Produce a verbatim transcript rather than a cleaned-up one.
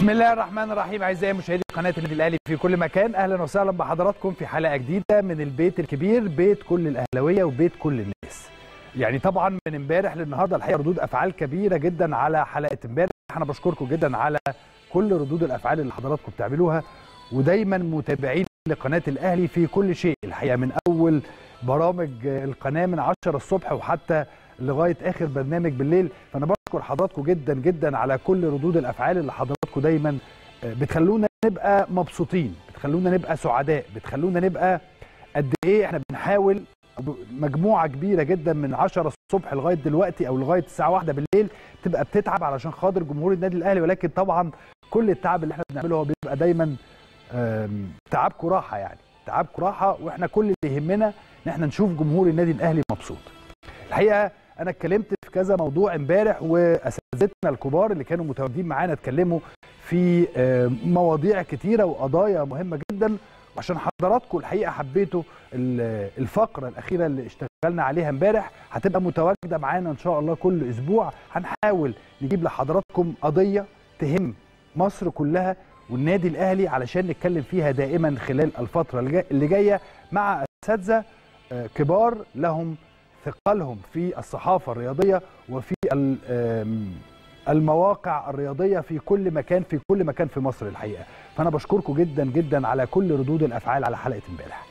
بسم الله الرحمن الرحيم. اعزائي مشاهدي قناه النادي الاهلي في كل مكان، اهلا وسهلا بحضراتكم في حلقه جديده من البيت الكبير، بيت كل الاهلاويه وبيت كل الناس. يعني طبعا من امبارح للنهارده الحقيقه ردود افعال كبيره جدا على حلقه امبارح. انا بشكركم جدا على كل ردود الافعال اللي حضراتكم بتعملوها، ودايما متابعين لقناه الاهلي في كل شيء الحقيقه، من اول برامج القناه من عشرة الصبح وحتى لغايه اخر برنامج بالليل. فانا بشكر حضراتكم جدا جدا على كل ردود الافعال اللي حضراتكم دايما بتخلونا نبقى مبسوطين، بتخلونا نبقى سعداء، بتخلونا نبقى قد ايه احنا بنحاول. مجموعه كبيره جدا من عشرة الصبح لغايه دلوقتي او لغايه الساعه واحدة بالليل بتبقى بتتعب علشان خاطر جمهور النادي الاهلي، ولكن طبعا كل التعب اللي احنا بنعمله هو بيبقى دايما تعبكم راحه، يعني تعبكم راحه، واحنا كل اللي يهمنا ان احنا نشوف جمهور النادي الاهلي مبسوط. الحقيقه انا اتكلمت في كذا موضوع امبارح، واساتذتنا الكبار اللي كانوا متواجدين معانا اتكلموا في مواضيع كتيره وقضايا مهمه جدا. عشان حضراتكم الحقيقه حبيتوا الفقره الاخيره اللي اشتغلنا عليها امبارح، هتبقى متواجده معانا ان شاء الله كل اسبوع. هنحاول نجيب لحضراتكم قضيه تهم مصر كلها والنادي الاهلي علشان نتكلم فيها دائما خلال الفتره اللي جايه مع اساتذه كبار لهم ثقلهم في الصحافه الرياضيه وفي المواقع الرياضيه في كل مكان في كل مكان في مصر الحقيقه. فانا بشكركم جدا جدا على كل ردود الافعال على حلقه امبارح.